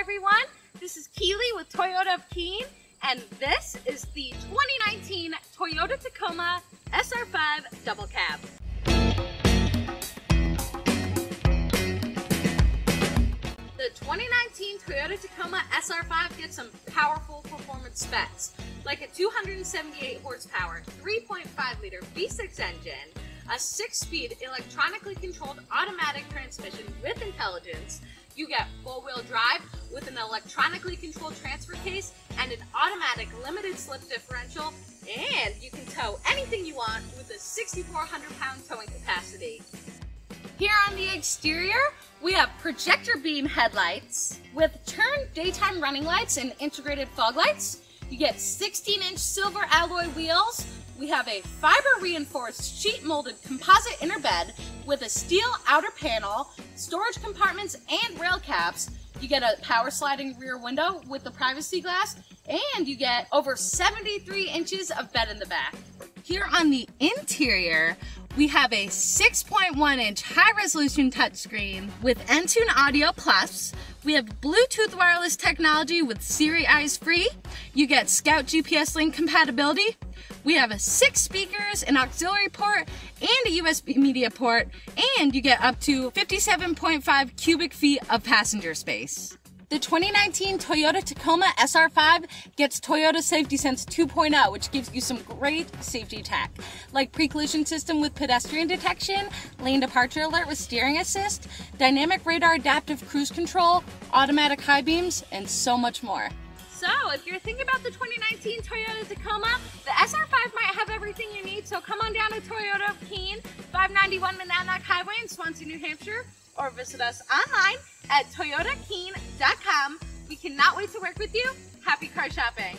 Hi everyone, this is Keely with Toyota of Keene, and this is the 2019 Toyota Tacoma SR5 Double Cab. The 2019 Toyota Tacoma SR5 gets some powerful performance specs, like a 278 horsepower, 3.5 liter V6 engine, a 6-speed electronically controlled automatic transmission with intelligence. You get four-wheel drive with an electronically controlled transfer case and an automatic limited slip differential, and you can tow anything you want with a 6,400-pound towing capacity. Here on the exterior, we have projector beam headlights with turn daytime running lights and integrated fog lights. You get 16-inch silver alloy wheels. We have a fiber-reinforced sheet-molded composite innerbed with a steel outer panel, storage compartments, and rail caps. You get a power-sliding rear window with the privacy glass, and you get over 73 inches of bed in the back. Here on the interior, we have a 6.1-inch high-resolution touchscreen with Entune Audio Plus. We have Bluetooth wireless technology with Siri Eyes Free. You get Scout GPS Link compatibility. We have 6 speakers, an auxiliary port, and a USB media port, and you get up to 57.5 cubic feet of passenger space. The 2019 Toyota Tacoma SR5 gets Toyota Safety Sense 2.0, which gives you some great safety tech, like pre-collision system with pedestrian detection, lane departure alert with steering assist, dynamic radar adaptive cruise control, automatic high beams, and so much more. So if you're thinking about the 2019 Toyota Tacoma, the SR5 might have everything you need, so come on down to Toyota of Keene, 591 Monadnock Highway in Swansea, New Hampshire, or visit us online at toyotakeene.com. We cannot wait to work with you. Happy car shopping.